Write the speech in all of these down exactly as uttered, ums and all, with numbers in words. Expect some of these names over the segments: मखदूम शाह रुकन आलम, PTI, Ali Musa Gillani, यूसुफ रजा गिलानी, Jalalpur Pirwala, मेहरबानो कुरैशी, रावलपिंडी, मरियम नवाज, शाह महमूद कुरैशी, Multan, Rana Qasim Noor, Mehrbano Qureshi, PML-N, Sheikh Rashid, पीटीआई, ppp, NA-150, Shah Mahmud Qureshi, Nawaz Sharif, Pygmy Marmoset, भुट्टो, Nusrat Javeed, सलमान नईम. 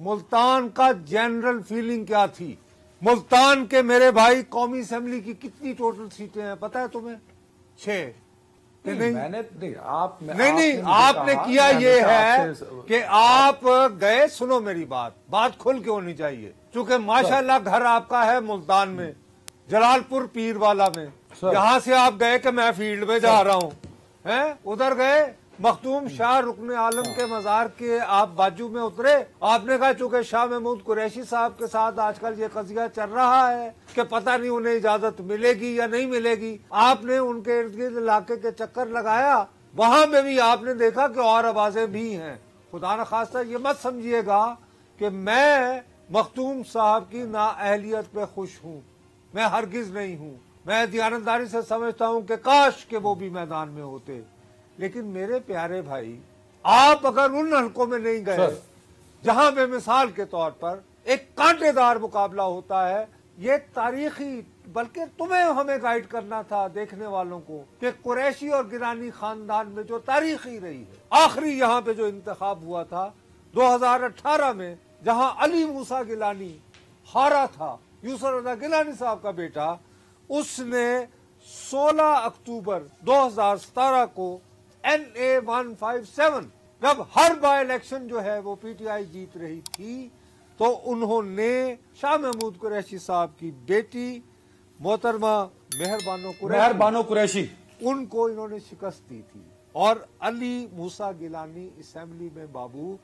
मुल्तान का general feeling क्या थी? मुल्तान के मेरे भाई कौमी असेंबली की कितनी टोटल सीटें हैं पता है तुम्हें? छह। नहीं, नहीं मैंने नहीं आप नहीं नहीं, नहीं आपने किया ये है कि आप गए। सुनो मेरी बात, बात खुल के होनी चाहिए। चूंकि माशाल्लाह घर आपका है मुल्तान में, जलालपुर पीरवाला में। यहाँ से आप गए कि मैं फील्ड में जा रहा हूँ, है उधर गए मखदूम शाह रुकन आलम के मजार के आप बाजू में उतरे। आपने कहा चूंकि शाह महमूद कुरैशी साहब के साथ आजकल ये कजिया चल रहा है कि पता नहीं उन्हें इजाजत मिलेगी या नहीं मिलेगी, आपने उनके इर्द गिर्द इलाके के चक्कर लगाया। वहां में भी आपने देखा कि और आवाजें भी हैं। खुदा न खास्ता ये मत समझिएगा कि मैं मखदूम साहब की नाअहलियत पे खुश हूँ, मैं हरगिज नहीं हूँ। मैं दयानतदारी से समझता हूँ कि काश के वो भी मैदान में होते। लेकिन मेरे प्यारे भाई, आप अगर उन हलकों में नहीं गए जहां पे मिसाल के तौर पर एक कांटेदार मुकाबला होता है, ये तारीखी, बल्कि तुम्हें हमें गाइड करना था देखने वालों को कि कुरैशी और गिलानी खानदान में जो तारीखी रही है, आखिरी यहाँ पे जो इंतखाब हुआ था दो हज़ार अठारह में, जहां अली मूसा गिलानी हारा था, यूसुफ रजा गिलानी साहब का बेटा, उसने सोलह अक्टूबर दो हज़ार सत्रह को N A one fifty seven, जब हर बाय इलेक्शन जो है वो पीटीआई जीत रही थी, तो उन्होंने शाह महमूद कुरैशी साहब की बेटी मोहतरमा मेहरबानो कुरैशी मेहरबानो कुरैशी उनको इन्होंने शिकस्त दी थी। और अली मूसा गिलानी असेंबली में बाबू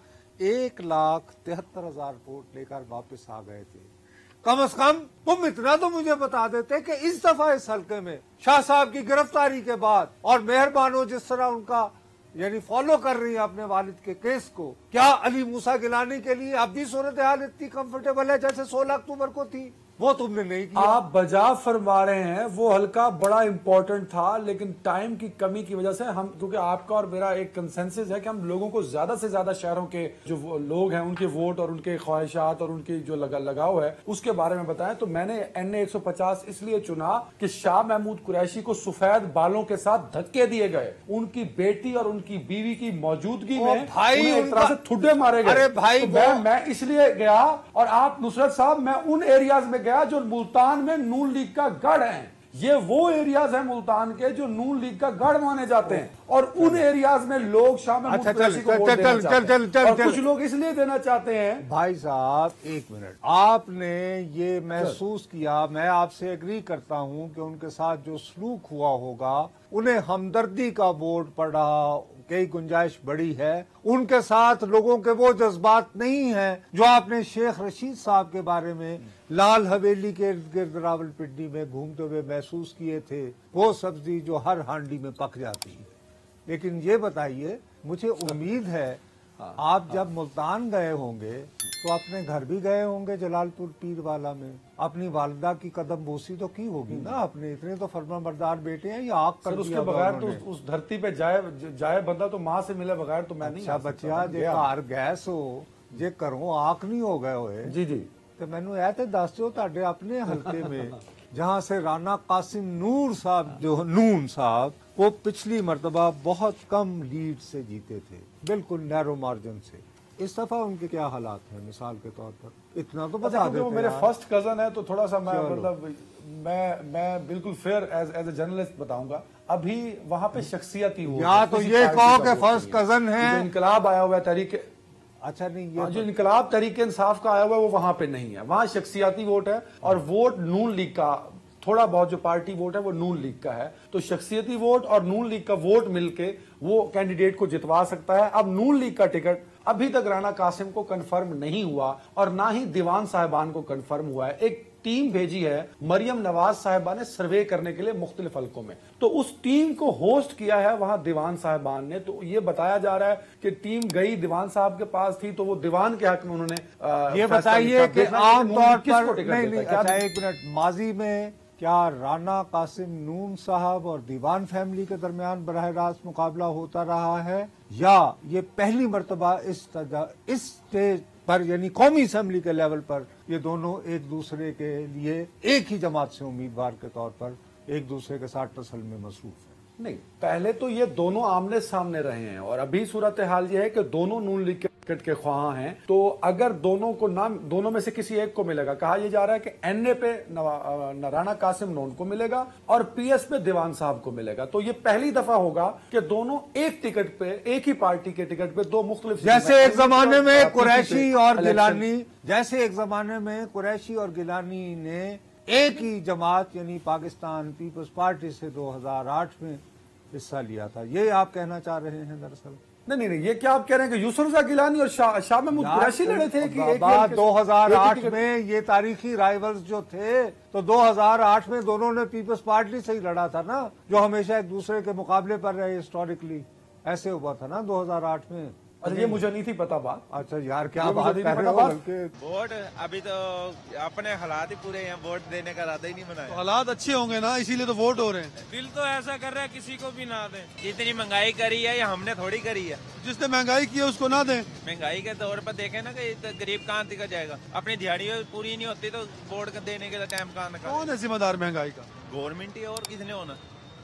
एक लाख तिहत्तर हजार वोट लेकर वापस आ गए थे। कम से कम तुम इतना तो मुझे बता देते कि इस दफा इस हलके में शाह साहब की गिरफ्तारी के बाद और मेहरबानो जिस तरह उनका यानी फॉलो कर रही है अपने वालिद के केस को, क्या अली मूसा गिलानी के लिए अब भी सूरत हाल इतनी कंफर्टेबल है जैसे सोलह अक्टूबर को थी? वो तुमने नहीं किया। आप बजा फरमा रहे हैं, वो हल्का बड़ा इम्पोर्टेंट था, लेकिन टाइम की कमी की वजह से हम, क्योंकि आपका और मेरा एक कंसेंसस है कि हम लोगों को ज्यादा से ज्यादा शहरों के जो लोग हैं उनके वोट और उनके ख्वाहिशात और उनकी जो लगा लगाव है उसके बारे में बताएं। तो मैंने एन ए एक सौ पचास इसलिए चुना कि शाह महमूद कुरैशी को सफेद बालों के साथ धक्के दिए गए, उनकी बेटी और उनकी बीवी की मौजूदगी में भाई एक तरह से ठुड्डे मारे गए। अरे भाई, मैं इसलिए गया। और आप नुसरत साहब, मैं उन एरियाज में गया जो मुल्तान में नून लीग का गढ़ है। ये वो एरियाज हैं मुल्तान के जो नून लीग का गढ़ माने जाते हैं, और उन एरियाज में लोग शाम अच्छा, चल, को चल, चल, चल, चल, चल, और कुछ लोग इसलिए देना चाहते हैं। भाई साहब एक मिनट, आपने ये महसूस किया, मैं आपसे एग्री करता हूं कि उनके साथ जो सलूक हुआ होगा, उन्हें हमदर्दी का वोट पड़ा, कई गुंजाइश बड़ी है, उनके साथ लोगों के वो जज्बात नहीं है जो आपने शेख रशीद साहब के बारे में लाल हवेली के इर्द गिर्द रावलपिंडी में घूमते हुए महसूस किए थे। वो सब्जी जो हर हांडी में पक जाती है। लेकिन ये बताइए, मुझे उम्मीद है आप जब मुल्तान गए होंगे तो अपने घर भी गए होंगे जलालपुर पीरवाला में, अपनी वालिदा की कदम बोसी तो की होगी ना आपने? इतने तो फरमाबरदार बेटे हैं, ये आग कर उसके बगैर तो उस धरती पे जाए जाए बंदा तो माँ से मिले बगैर तो मैं नहीं। अच्छा बच्चा, जे कार गैस हो, जे करो आँख नहीं हो गए होए जी जी, तो मैनू ऐ ते दस दो ताडे अपने हल्के में जहाँ से राणा कासिम नूर साहब जो नून साहब, वो पिछली मरतबा बहुत कम लीड से जीते थे, बिल्कुल नैरो मार्जिन से, इस दफा उनके क्या हालात हैं मिसाल के तौर पर? इतना तो बता देते हैं। वो मेरे फर्स्ट कजन है तो थोड़ा सा मैं मतलब मैं मैं बिल्कुल fair as as a journalist बताऊंगा। अभी वहाँ पे शख्सियत ही हुई या तो ये कहो कि फर्स्ट कजन है, इनकलाब आया हुआ है तरीके अच्छा नहीं है, जो इनकलाब तरीके इंसाफ का आया हुआ है वो वहाँ पे नहीं है। वहाँ शख्सियाती वोट है, और वोट नून लीग का थोड़ा बहुत जो पार्टी वोट है वो नून लीग का है। तो शख्सियती वोट और नून लीग का वोट मिलके वो कैंडिडेट को जितवा सकता है। अब नून लीग का टिकट अभी तक राणा कासिम को कंफर्म नहीं हुआ और ना ही दीवान साहिबान को कंफर्म हुआ है। एक टीम भेजी है मरियम नवाज साहिबा ने सर्वे करने के लिए मुख्तलिफ हलकों में, तो उस टीम को होस्ट किया है वहां दीवान साहिबान ने। तो ये बताया जा रहा है कि टीम गई दीवान साहब के पास थी, तो वो दीवान के हक में उन्होंने ये बताइए कि आमतौर पर नहीं नहीं अच्छा एक मिनट, माजी में क्या राणा कासिम नून साहब और दीवान फैमिली के दरमियान बराह रास्त मुकाबला होता रहा है, या ये पहली मरतबा इस इस स्टेज पर यानी कौमी असेंबली के लेवल पर ये दोनों एक दूसरे के लिए एक ही जमात से उम्मीदवार के तौर पर एक दूसरे के साथ टसल में मसरूफ है? नहीं, पहले तो ये दोनों आमने सामने रहे हैं, और अभी सूरत हाल ये है कि दोनों नून लीग के टिकट के ख्वाह हैं, तो अगर दोनों को नाम दोनों में से किसी एक को मिलेगा, कहा यह जा रहा है कि एनए पे राणा कासिम नून को मिलेगा और पीएस पे दीवान साहब को मिलेगा, तो ये पहली दफा होगा कि दोनों एक टिकट पे, एक ही पार्टी के टिकट पे दो मुख्तलिफ, जैसे एक जमाने में कुरैशी और गिलानी जैसे एक जमाने में कुरैशी और गिलानी ने एक ही जमात यानी पाकिस्तान पीपल्स पार्टी से दो हज़ार आठ में हिस्सा लिया था। ये आप कहना चाह रहे हैं दरअसल? नहीं नहीं नहीं, ये क्या आप कह रहे हैं कि यूसुफ रज़ा गिलानी और शाह शाह महमूद कुरैशी लड़े थे कि एक दो हज़ार आठ में? ये तारीखी राइवल्स जो थे तो दो हज़ार आठ में दोनों ने पीपल्स पार्टी से ही लड़ा था ना, जो हमेशा एक दूसरे के मुकाबले पर रहे हिस्टोरिकली, ऐसे हुआ था ना दो हज़ार आठ में। अच्छा, ये मुझे नहीं थी पता बात। अच्छा यार, क्या बात कह रहे हो? वोट अभी तो अपने हालात ही पूरे हैं, वोट देने का इरादा ही नहीं बनाया। तो हालात अच्छे होंगे ना, इसीलिए तो वोट हो रहे हैं। दिल तो ऐसा कर रहा है किसी को भी ना दें। जितनी महंगाई करी है ये हमने थोड़ी करी है, जिसने महंगाई की है उसको ना दें। महंगाई के तौर पर देखें ना कि गरीब कहाँ दिखा जाएगा, अपनी दिहाड़ी पूरी नहीं होती तो वोट देने के टाइम कहाँ? कौन है जिम्मेदार महंगाई का? गवर्नमेंट ही, और किसने होना?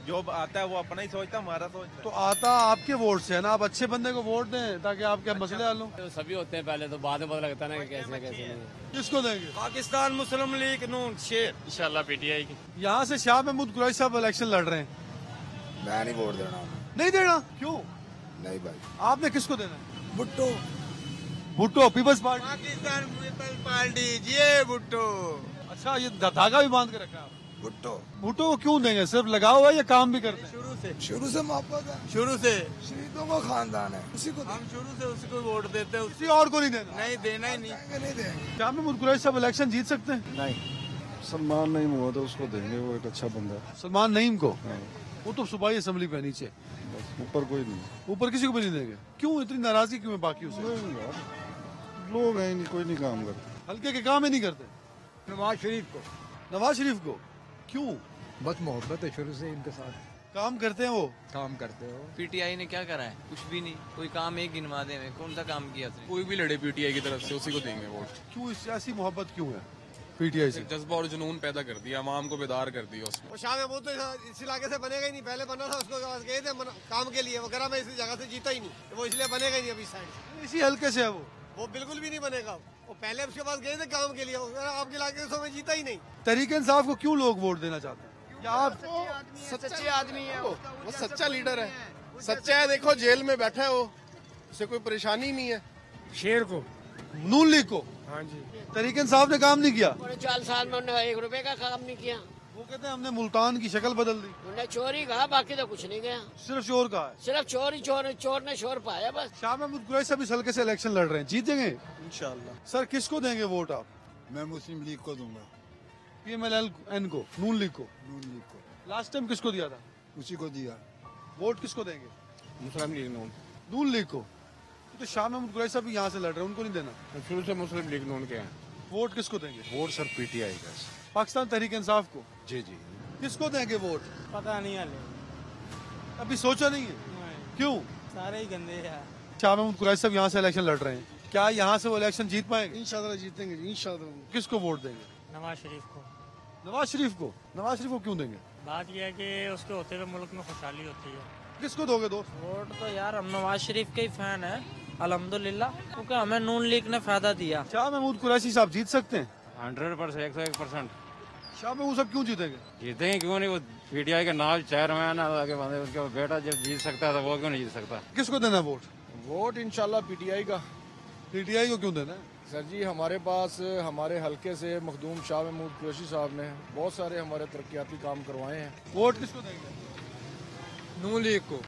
जो आता है वो अपना ही सोचता, हमारा सोचता है। तो आता आपके वोट से है ना, आप अच्छे बंदे को वोट दें ताकि आपके मसले हल हों। सभी होते हैं पहले, तो बाद में पता लगता है ना कि कैसे कैसे किसको देंगे। पाकिस्तान मुस्लिम लीग नून शेर इंशाल्लाह पीटीआई की। यहाँ से शाह महमूद कुरैशी साहब इलेक्शन लड़ रहे हैं। मैं नहीं वोट देना। नहीं देना? क्यों नहीं भाई? आपने किसको देना? भुट्टो। भुट्टो peoples party, Pakistan peoples party जी भुट्टो। अच्छा, ये धागा भी बांध के रखा है। भुट्टो भुट्टो को क्यों देंगे? सिर्फ लगाओ हुआ या काम भी करते हैं? शुरू से शुरू से मोहब्बत है, शुरू से शहीदों का खानदान है, उसी को हम शुरू से उसी को वोट देते हैं, उसी और को नहीं देना। नहीं देना ही नहीं, नहीं देंगे। क्या महमूद कुरैशी साहब इलेक्शन जीत सकते हैं? नहीं, सलमान नईम हुआ तो उसको देंगे, वो एक अच्छा बंदा है। सलमान नईम को? वो तो सूबाई असम्बली पे नीचे, ऊपर कोई नहीं, ऊपर किसी को भी नहीं देंगे। क्यों इतनी नाराजगी क्यों है? बाकी लोग हैं, कोई नहीं काम करते, हल्के के काम ही नहीं करते। नवाज शरीफ को? नवाज शरीफ को क्यों? बस मोहब्बत है शुरू से इनके साथ। काम करते हैं वो? काम करते हो। पीटीआई ने क्या करा है? कुछ भी नहीं, कोई काम एक गिनवा दे में, कौन सा काम किया? कोई भी लड़े पीटीआई की तरफ से उसी को देंगे वोट। क्यों ऐसी मोहब्बत क्यों है पीटीआई से? जज्बा और जुनून पैदा कर दिया, आवाम को बेदार कर दिया उसमें। शाह महमूद तो इस इलाके से बनेगा ही नहीं, पहले बना था उसको गए थे काम के लिए, वो करा मैं इस जगह से जीता ही नहीं, वो इसलिए बनेगा ही नहीं। अभी साइड इसी हल्के से है वो वो बिल्कुल भी नहीं बनेगा। वो पहले उसके पास गए थे काम के लिए, आपके इलाके से मैं जीता ही नहीं। तहरीक इंसाफ को क्यों लोग वोट देना चाहते हैं? आप सच्चे आदमी है, वो वो सच्चा लीडर है, सच्चा है। देखो जेल में बैठा है वो, उसे कोई परेशानी नहीं है। शेर को? नून लीग को? हाँ जी। तहरीक इंसाफ ने काम नहीं किया, चार साल में उन्होंने एक रुपए का काम नहीं किया। वो कहते हैं हमने मुल्तान की शक्ल बदल दी, उन्होंने चोर ही कहा, बाकी तो कुछ नहीं गया। सिर्फ चोर कहा है, सिर्फ चोर ही चोर, चोर ने चोर पाया बस। शाह महमूद कुरैशी साहब इस हल्के से इलेक्शन लड़ रहे हैं, जीतेंगे इंशाल्लाह। सर किसको देंगे वोट आप? मैं मुस्लिम लीग को दूंगा। पी एम एल एन को? नून लीग को। नून लीग को। लास्ट टाइम किसको दिया था? उसी को दिया। वोट किसको देंगे? मुस्लिम लीग नून। नून लीग को? तो शाह महमूद कुरैशी साहब यहाँ से लड़ रहे हैं, उनको नहीं देना? शुरू से मुस्लिम लीग नून के हैं। वोट किसको देंगे? वोट सर पीटीआई का, पाकिस्तान तहरीक इंसाफ को। जी जी। किसको देंगे वोट? पता नहीं है, अभी सोचा नहीं है। नहीं। क्यों? सारे ही गंदे हैं। शाह महमूद कुरैशी साहब यहाँ से इलेक्शन लड़ रहे हैं, क्या यहाँ से वो इलेक्शन जीत पाएंगे? इंशाल्लाह जीतेंगे, इंशाल्लाह। किसको वोट देंगे? नवाज शरीफ को। नवाज शरीफ को? नवाज शरीफ को क्यों देंगे? बात यह है की उसके होते हुए मुल्क में खुशहाली होती है। किसको दोगे दोस्त वोट? तो यार हम नवाज शरीफ के ही फैन है अल्हम्दुलिल्लाह, क्योंकि हमें नून लीग ने फायदा दिया। शाह महमूद कुरैशी साहब जीत सकते हैं? हंड्रेड परसेंट, एक सौ एक परसेंट। शाह महमूद साहब क्यों जीतेंगे? जीतेंगे क्यों नहीं, वो पीटीआई के नाल चेयरमैन आगे बंदे, उसका बेटा जब जीत सकता था वो क्यों नहीं जीत सकता? किसको देना वोट? वोट इंशाल्लाह पीटीआई का। पीटीआई को क्यों देना है? सर जी हमारे पास, हमारे हल्के से मखदूम शाह महमूद कुरैशी साहब ने बहुत सारे हमारे तरक्याती काम करवाए हैं। वोट किसको देंगे? नून लीग को।